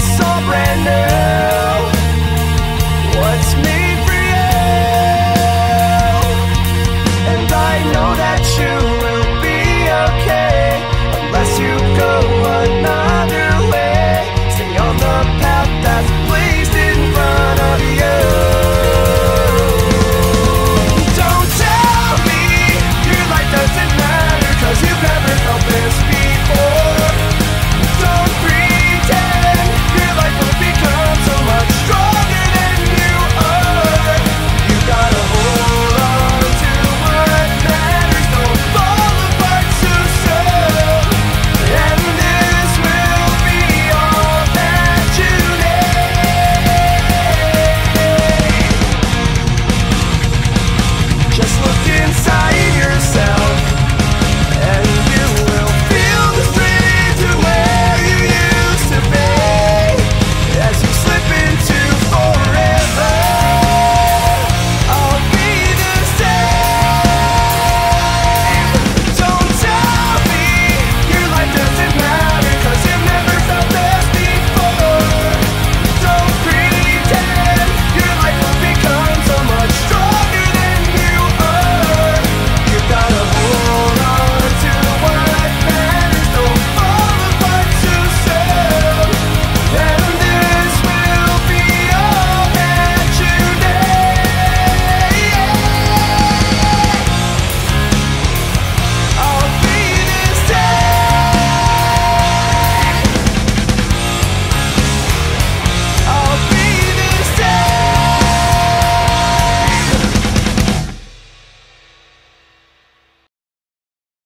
so brand new.